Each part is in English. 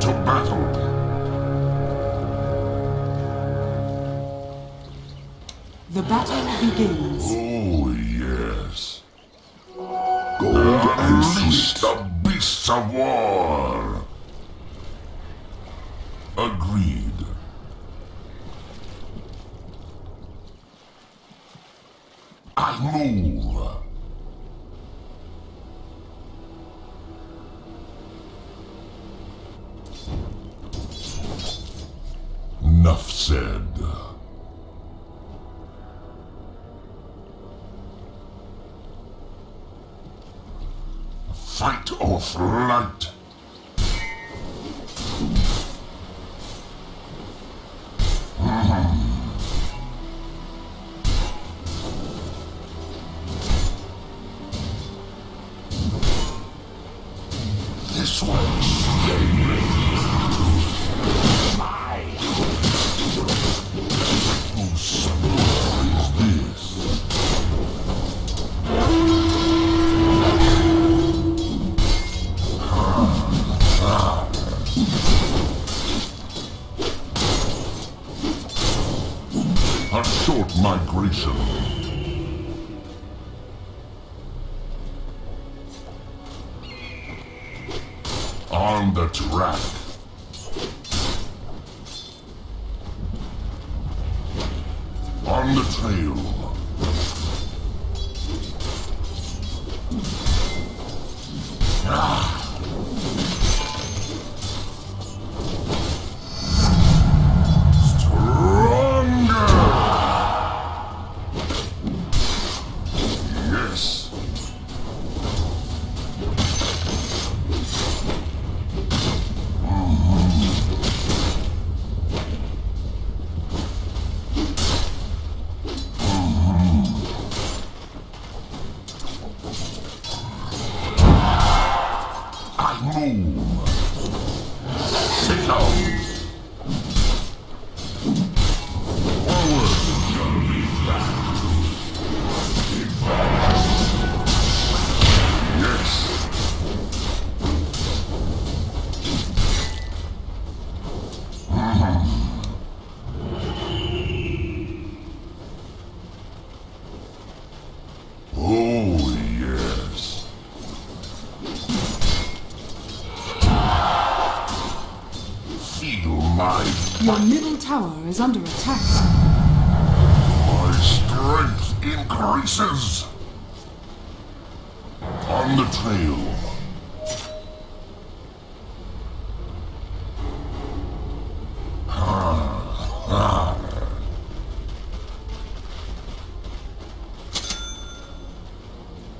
To battle. The battle begins. Oh, yes. Go and unleash the beasts of war. Agreed. I move. Enough said. Fight or flight! This one's slain! A short migration. On the track. On the trail. Ah. Your middle tower is under attack. My strength increases. On the trail.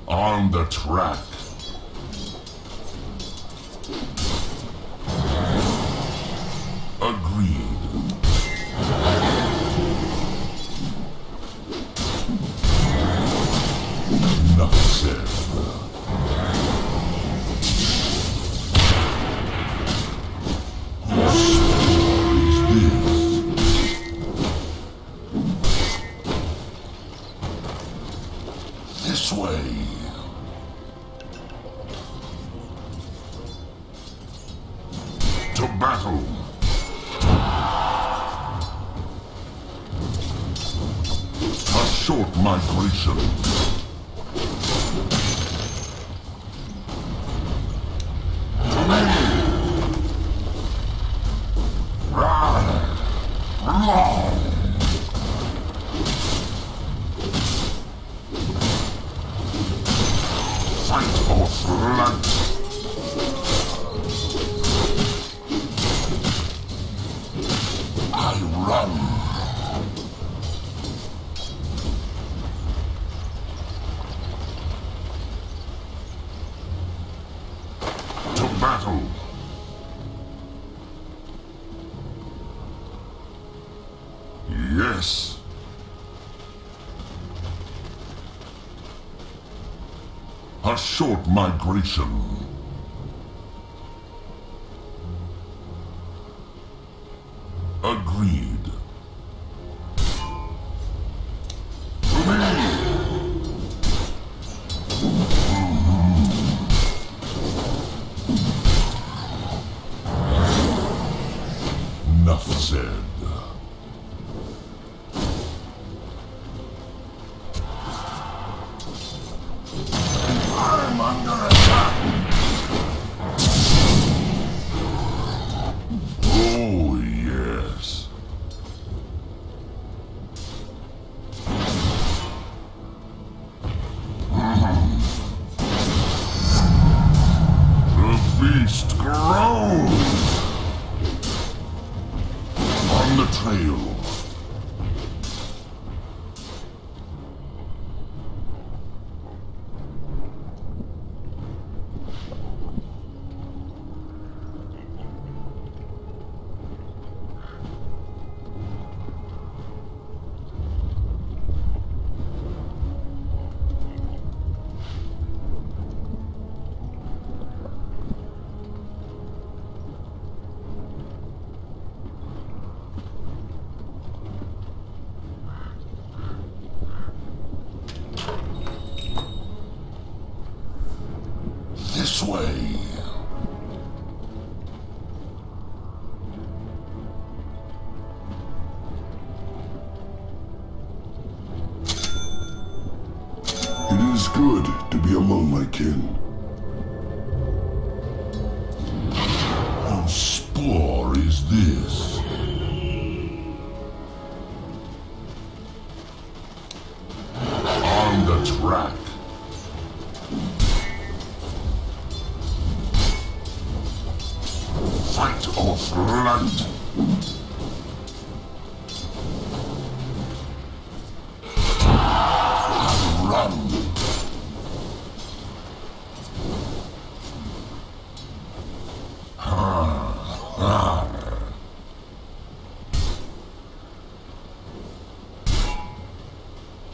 On the track. Agreed. This way. To battle. short migration. Fight or flight. Yes. A short migration. Agreed. Enough said. Trail. This way. It is good to be among my kin. How spore is this? On the track. Fight or flight. Run.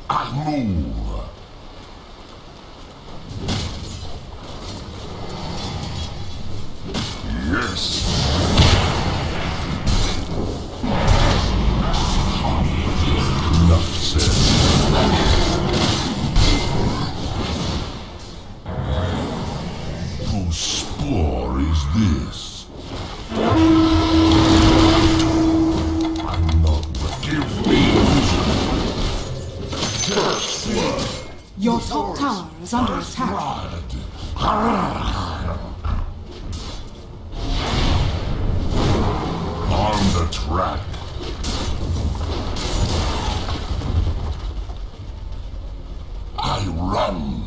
I move. This. I'm not but give me first blood. Your top tower is under attack. On the track. I run.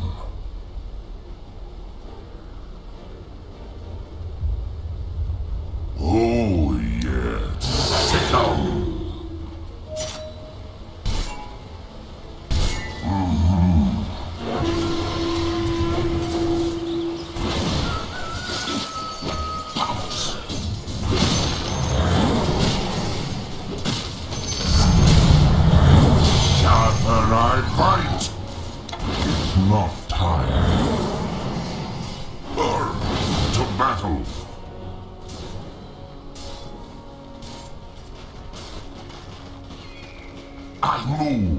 I move.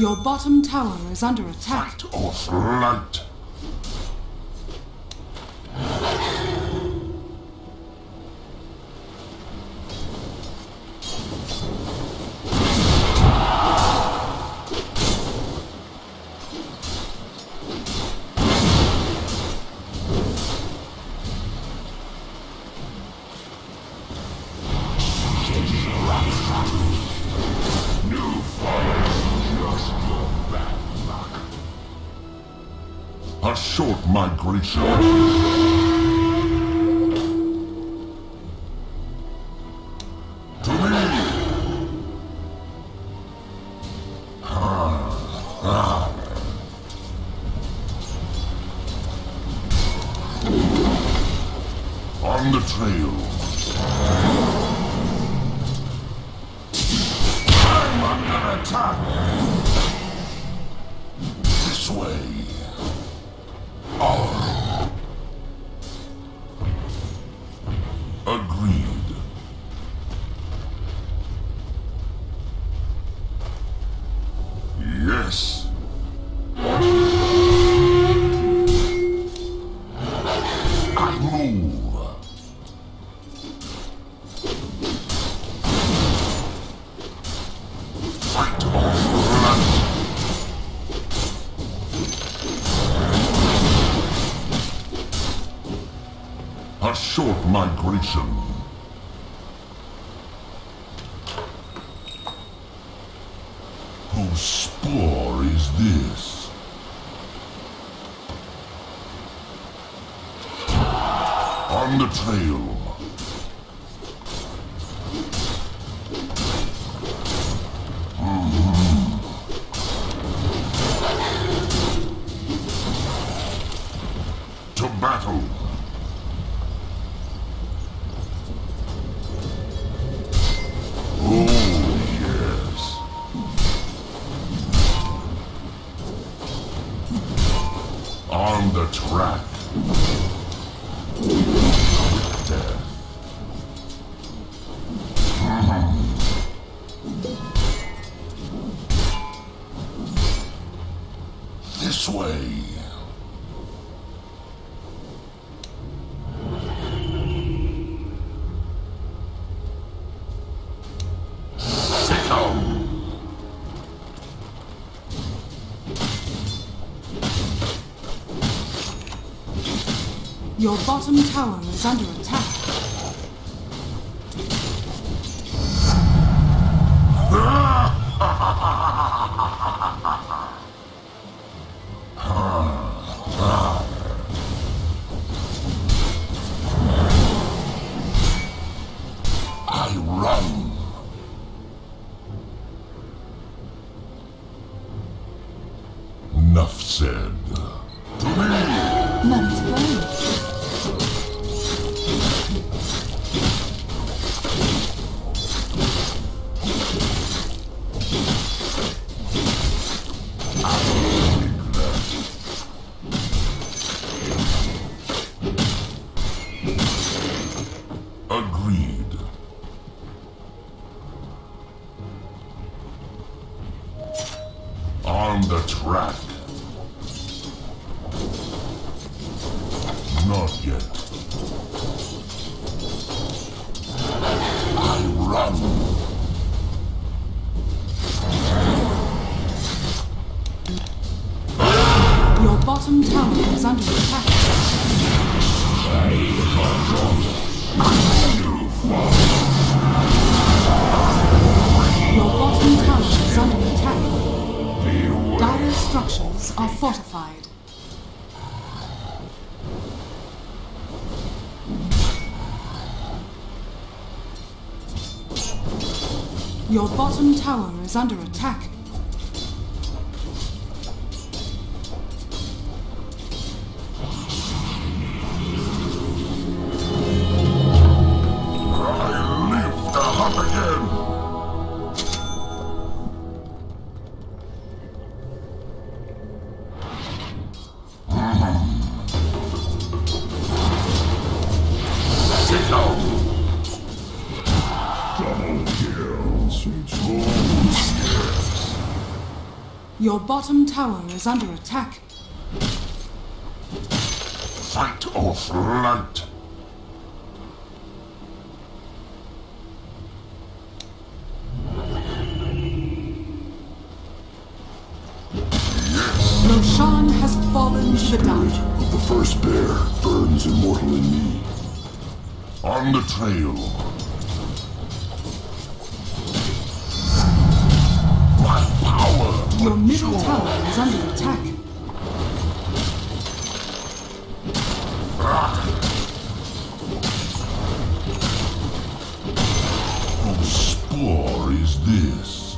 Your bottom tower is under attack. Fight or flight. A short migration. To me. On the trail. I'm under attack. This way. Agreed. Yes. I move. Fight off run. A short migration. Whose spoor is this? On the trail. To battle. On the track. Death. This way. Sit down. Your bottom tower is under attack. I run. Enough said. To me. None is blamed. Agreed. On the track. Not yet. I run. Your bottom tower is under attack. Structures are fortified. Your bottom tower is under attack. Double kills. Your bottom tower is under attack. Fight or flight. Yes. Roshan has fallen to the dark. Of the first bear burns immortal in me. On the trail. My power. Your middle tower is under attack. Whose spore is this?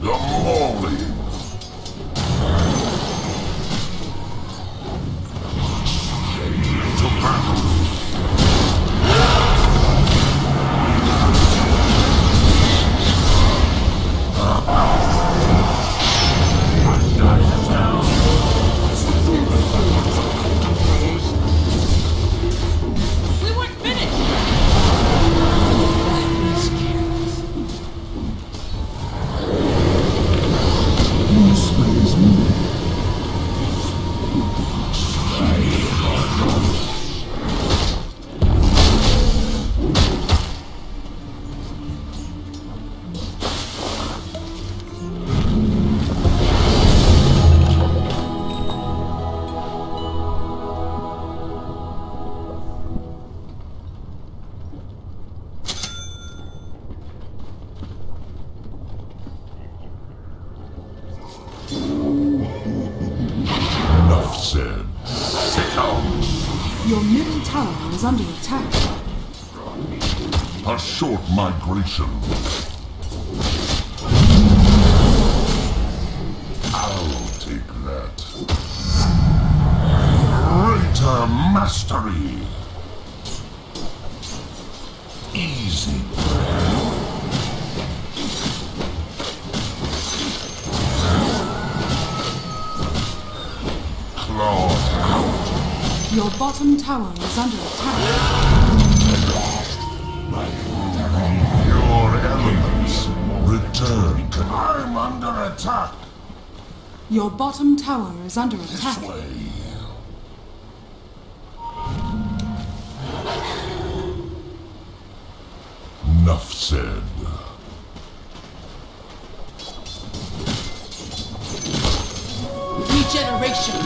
The morning. To battle. Your middle tower is under attack. A short migration. I'll take that. Greater mastery. Easy. Claw. Your bottom tower is under attack. Your elements return. I'm under attack. Your bottom tower is under attack. This way. Enough said. Regeneration.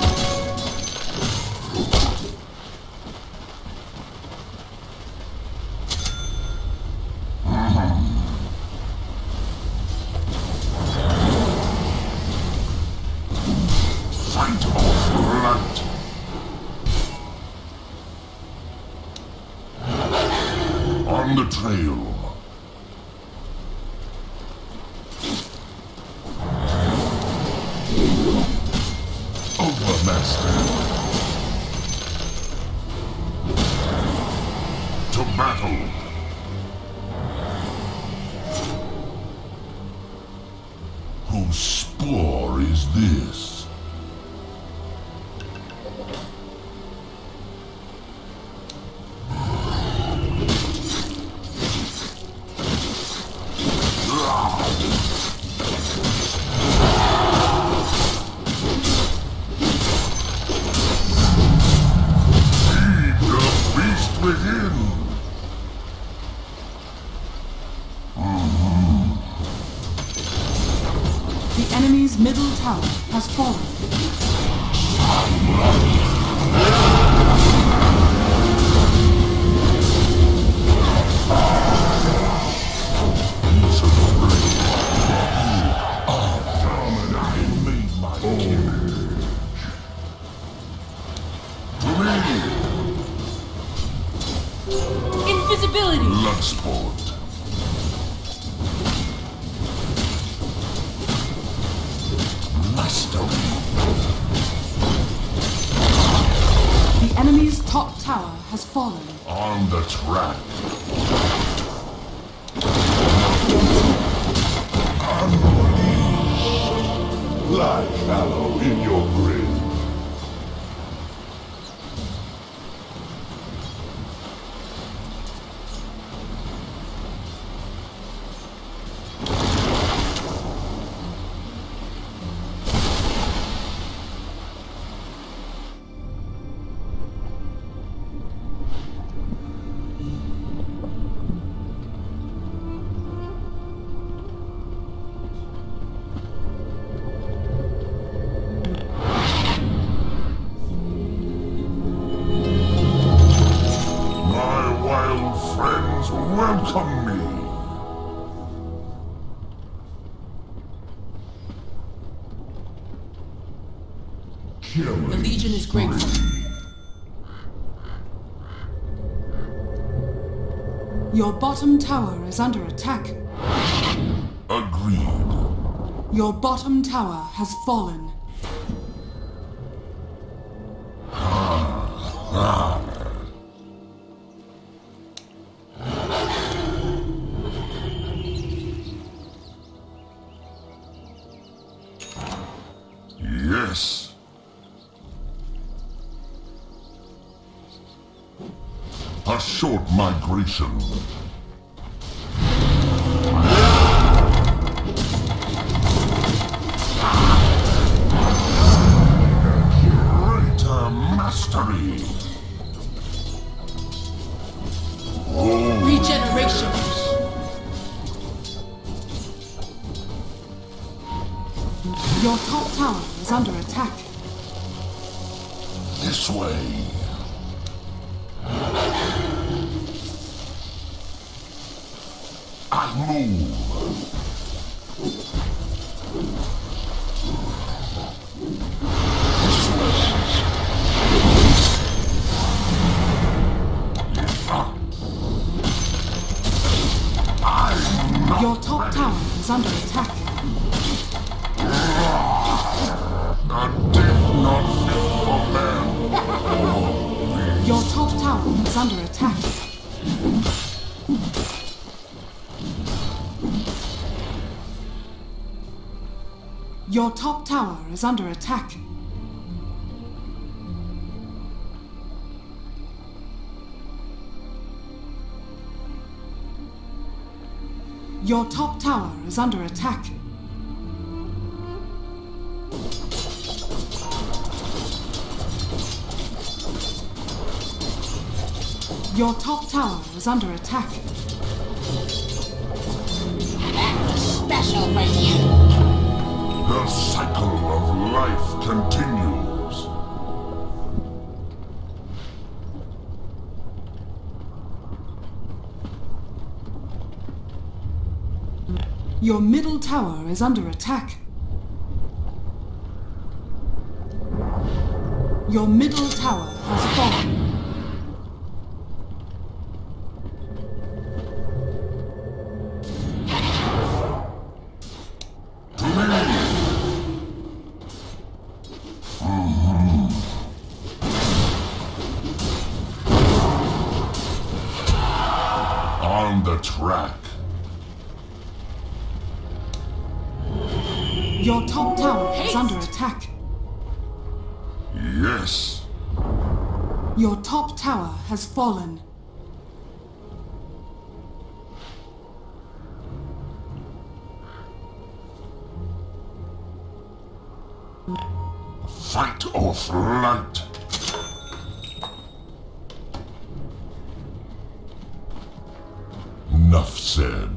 On the trail. Overmaster. To battle. Whose spore is this? The enemy's middle tower has fallen. I made my own. Invisibility. Bloodsport. The enemy's top tower has fallen. On the track. Unleash. Lie fallow in your grave. welcome me. Killing the Legion is grateful. Your bottom tower is under attack. Agreed. Your bottom tower has fallen. Yes. A short migration. Greater mastery. Regeneration. Your top tower is under attack. This way. I move. This way. I'm not. Your top ready. Tower is under attack. A death not fit for man. Your top tower is under attack. Your top tower is under attack. Your top tower is under attack. Your top tower is under attack. That's special for you. The cycle of life continues. Your middle tower is under attack. Your middle tower has fallen. Track. Your top tower is under attack. Yes. Your top tower has fallen. Fight or flight. Enough said.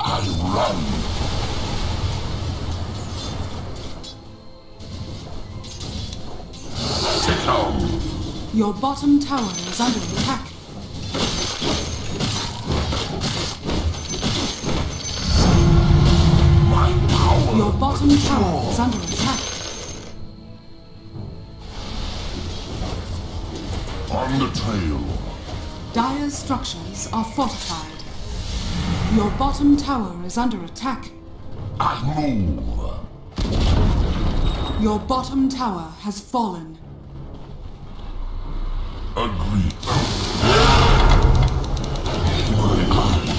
I run. Sit down. Your bottom tower is under attack. My power. Your bottom tower is under attack. On the trail. Dire structures are fortified. Your bottom tower is under attack. I move. Your bottom tower has fallen. Agreed. My eyes.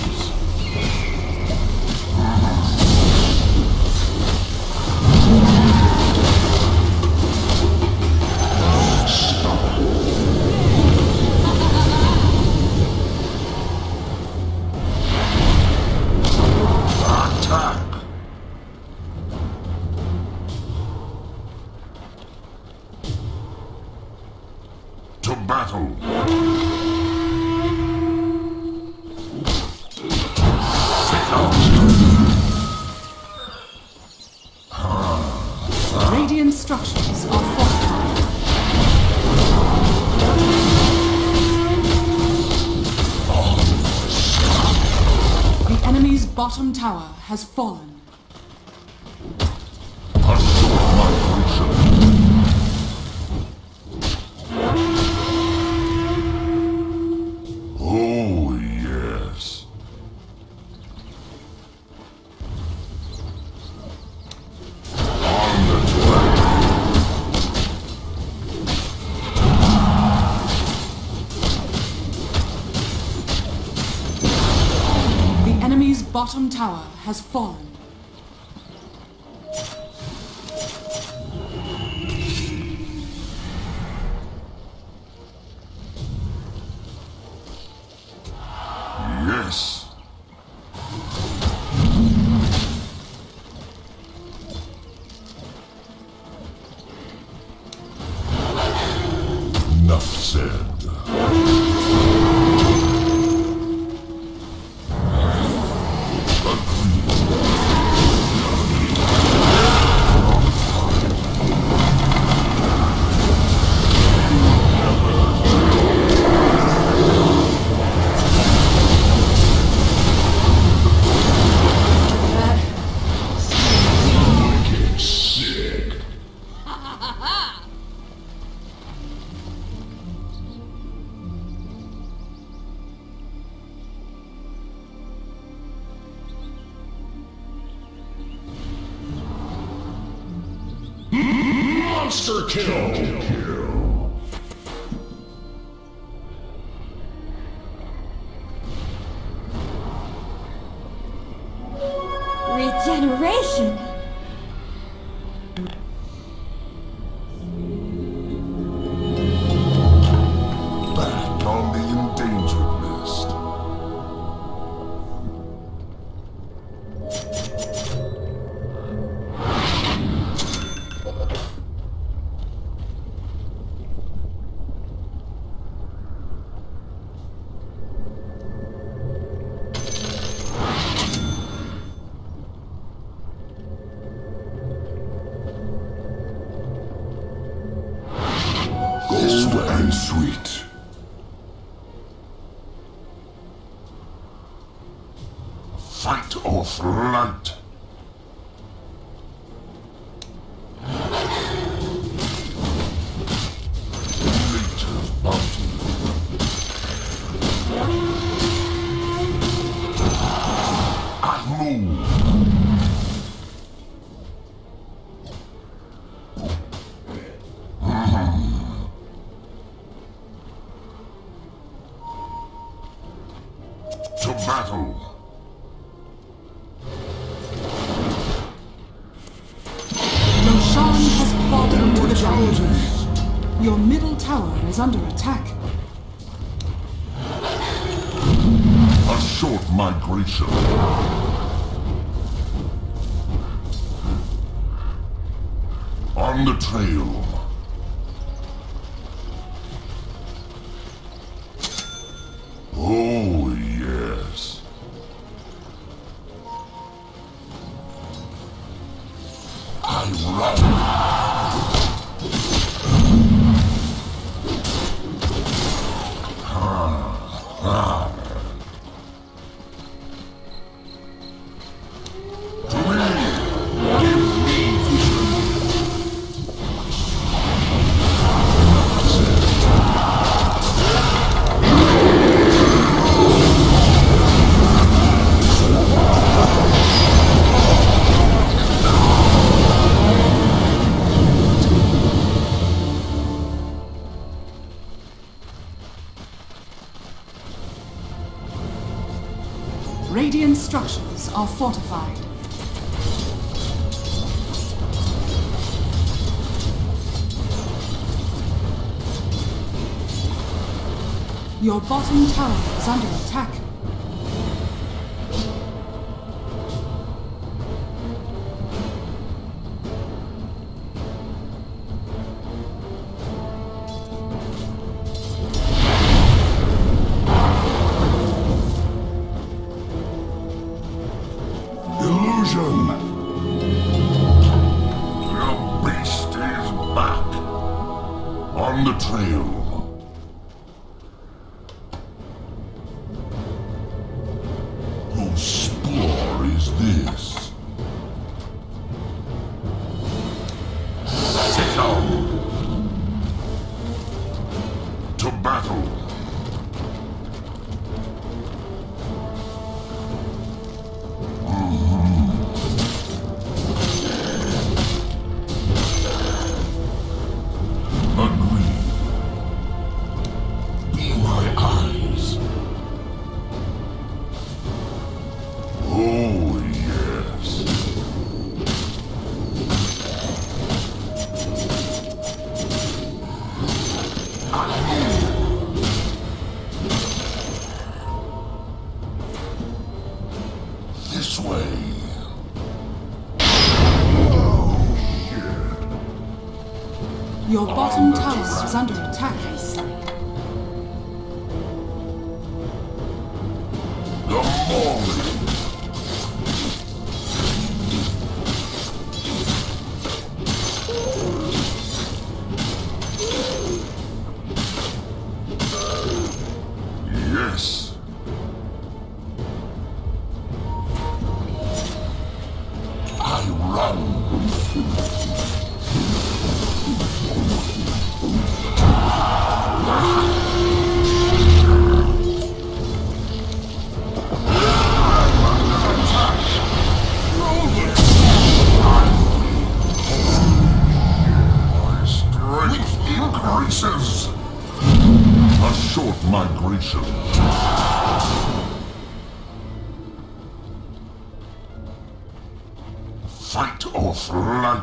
Radiant structures are fortified. bottom tower has fallen. Bottom tower has fallen. Yes. Enough said. Monster kill. Regeneration. Back on the endangered list. And sweet. Fight or flight. Nature's bounty. I move. To battle. Roshan has fallen to the ground. Your middle tower is under attack. A short migration. On the trail. Radiant structures are fortified. Your bottom tower is under attack. Your beast is back on the trail. Your spoor battle. Your bottom tower is under attack. The morning. Yes. I run. A short migration. Fight or flight.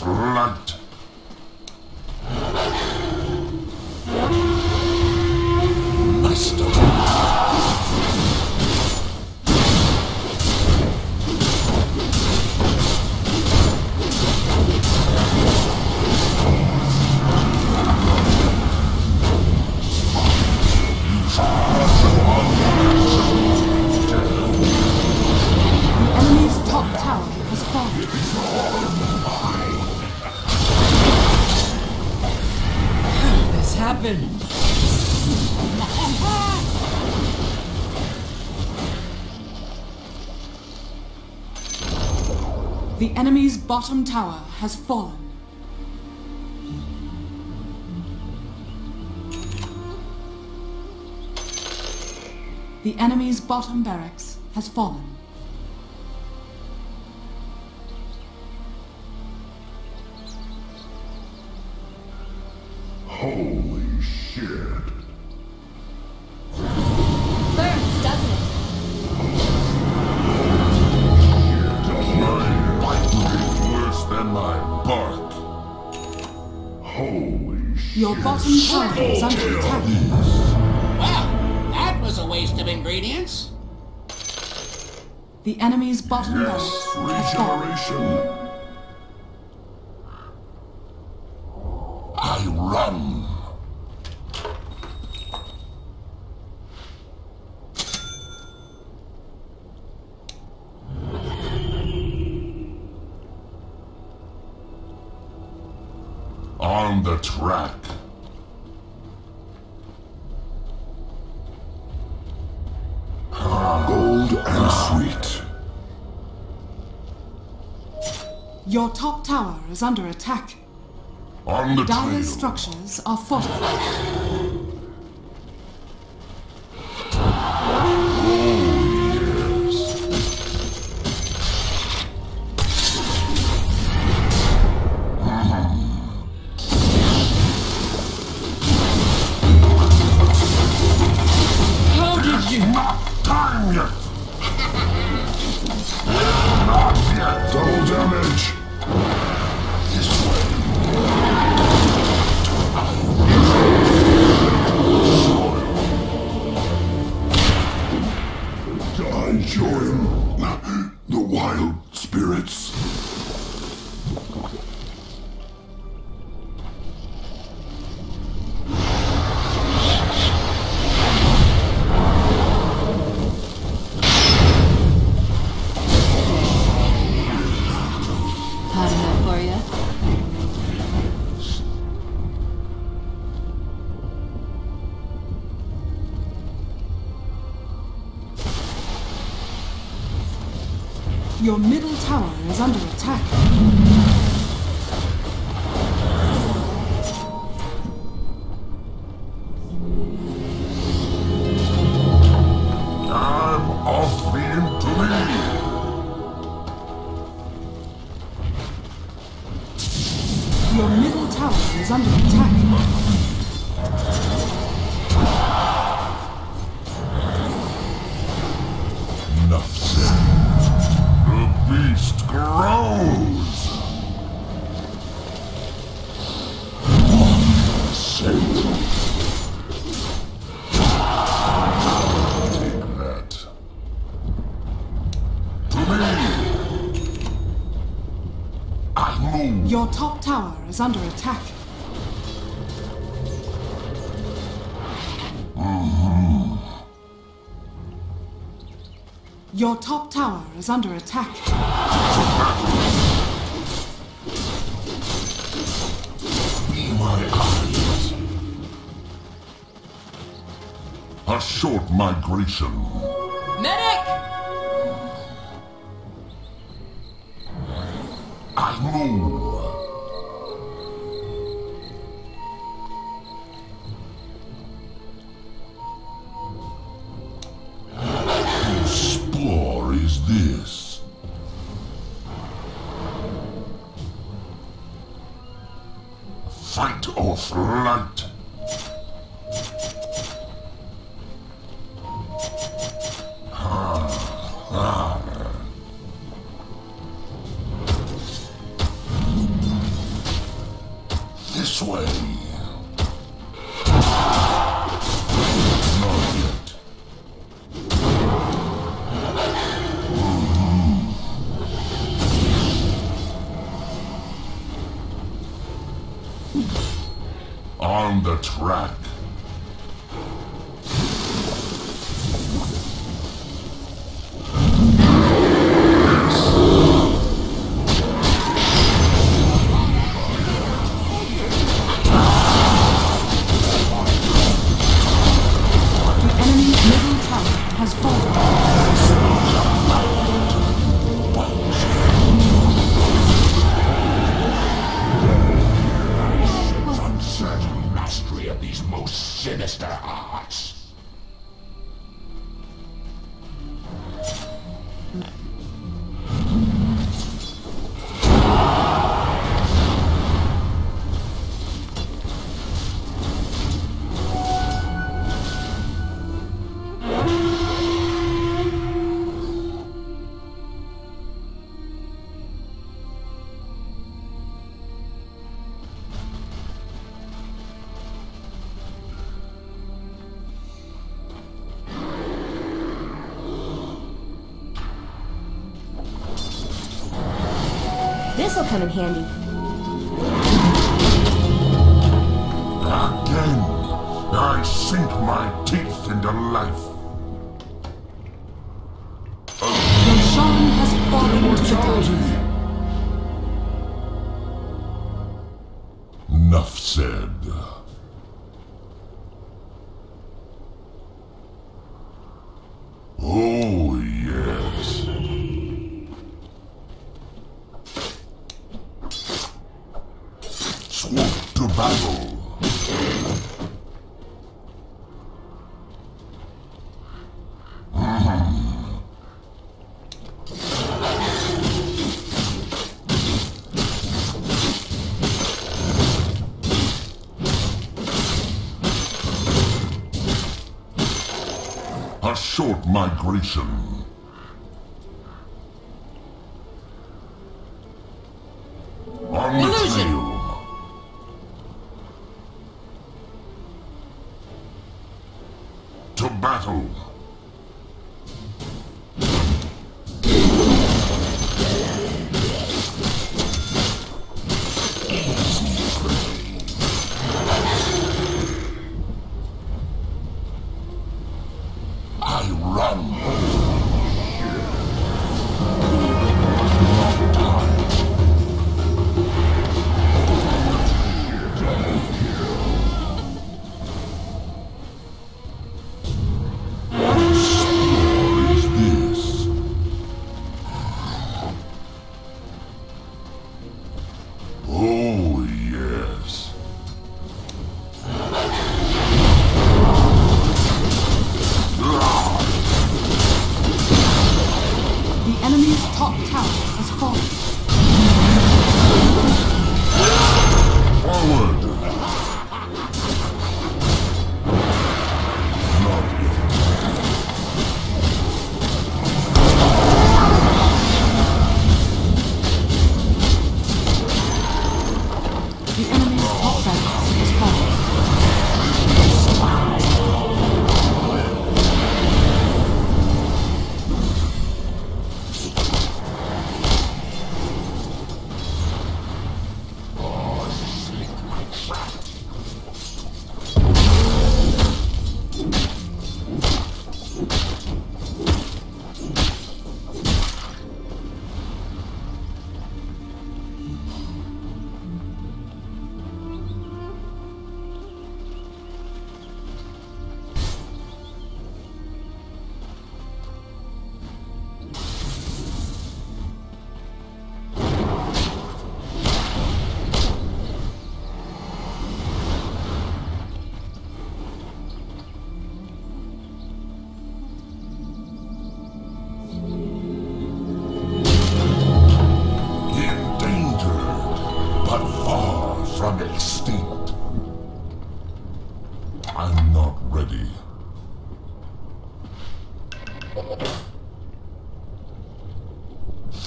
Front. Master. Enemy's top tower has fallen. Happen. The enemy's bottom tower has fallen. The enemy's bottom barracks has fallen. Holy shit. Burns, doesn't it? My bite is worse than my bark. Holy shit. Your bottom tower is under attack. Well, that was a waste of ingredients. The enemy's bottom barracks has fallen. I run. On the track. Gold and sweet. Your top tower is under attack. On the dire trail. Structures are fortified. Your middle tower is under attack. Your top tower is under attack. Your top tower is under attack. Be my eyes. A short migration. Medic! I move. Fight or flight. This way. Not yet. On the track. This'll come in handy. Again, I sink my teeth into life. The Shaman has fallen to the ground. Enough said. Oh, yes. Battle. A short migration. Battle. I run.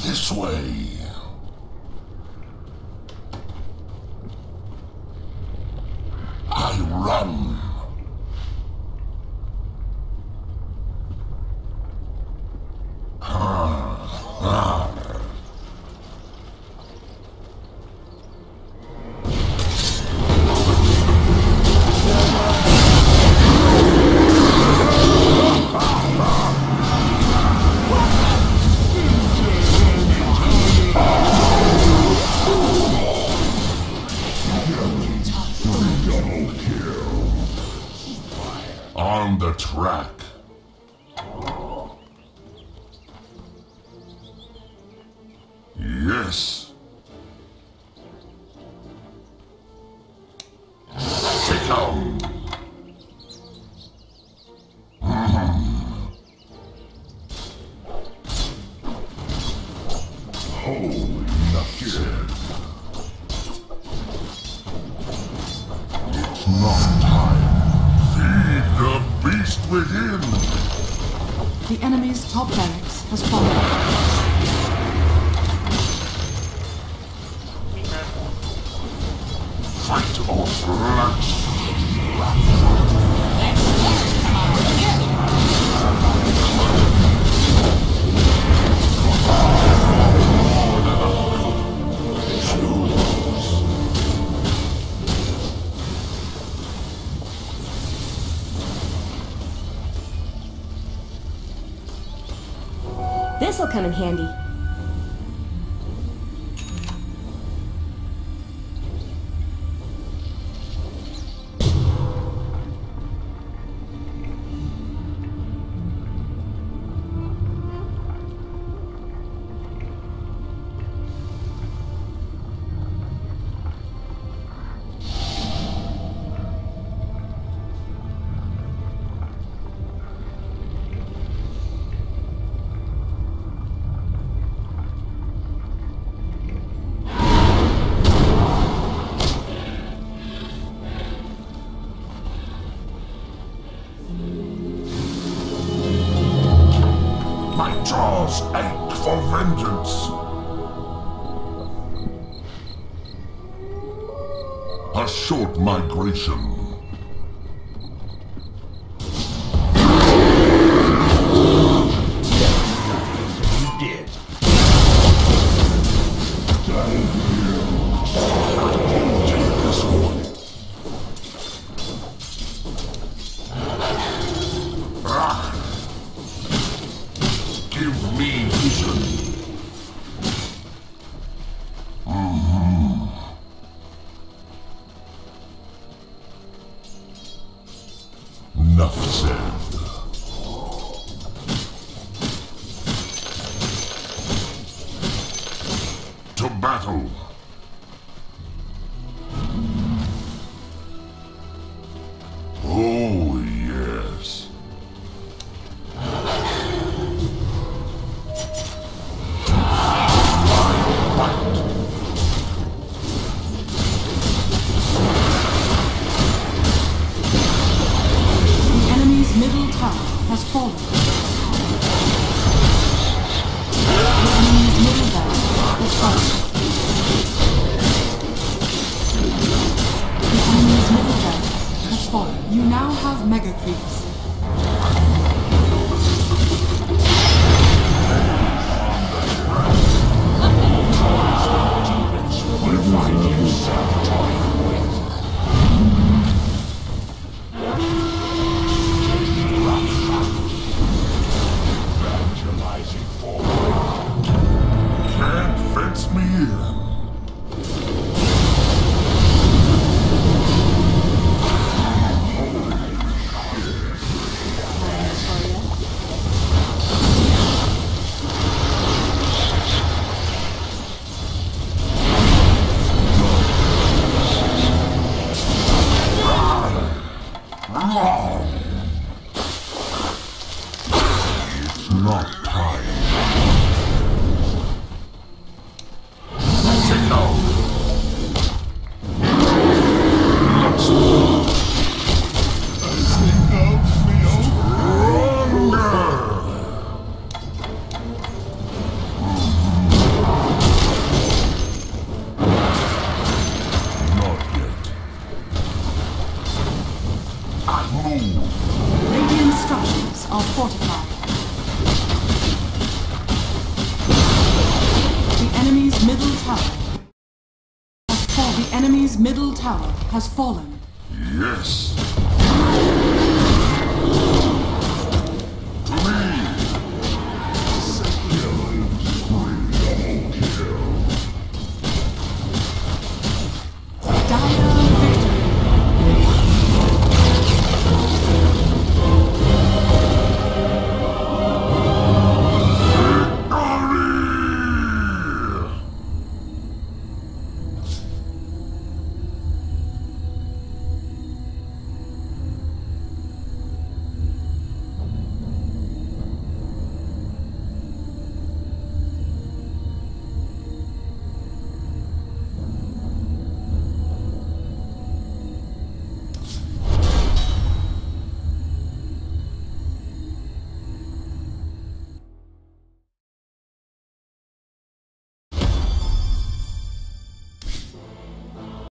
This way. I run. On the track. Yes. Take out. Holy shit. It's not time. The beast within! The enemy's top barracks has fallen. Fight or flight! This'll come in handy. Jaws ache for vengeance. A short migration. Enough said. To battle. Oh, yes. Has fallen. The enemy's middle barracks has fallen. The enemy's middle barracks has fallen. You now have mega creeps. It's not time. Take out. Let's go. are fortified. The enemy's middle tower. The enemy's middle tower has fallen. Yes.